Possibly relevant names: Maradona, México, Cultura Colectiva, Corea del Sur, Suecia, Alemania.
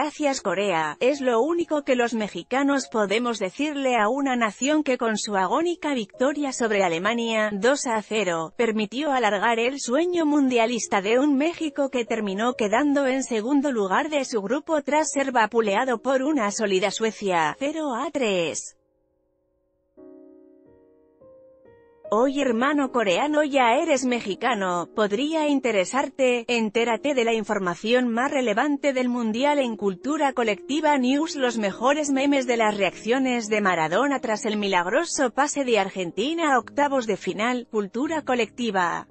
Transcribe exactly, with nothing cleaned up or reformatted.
Gracias Corea, es lo único que los mexicanos podemos decirle a una nación que con su agónica victoria sobre Alemania, dos a cero, permitió alargar el sueño mundialista de un México que terminó quedando en segundo lugar de su grupo tras ser vapuleado por una sólida Suecia, cero a tres. Hoy hermano coreano ya eres mexicano, podría interesarte, entérate de la información más relevante del mundial en Cultura Colectiva News. Los mejores memes de las reacciones de Maradona tras el milagroso pase de Argentina a octavos de final, Cultura Colectiva.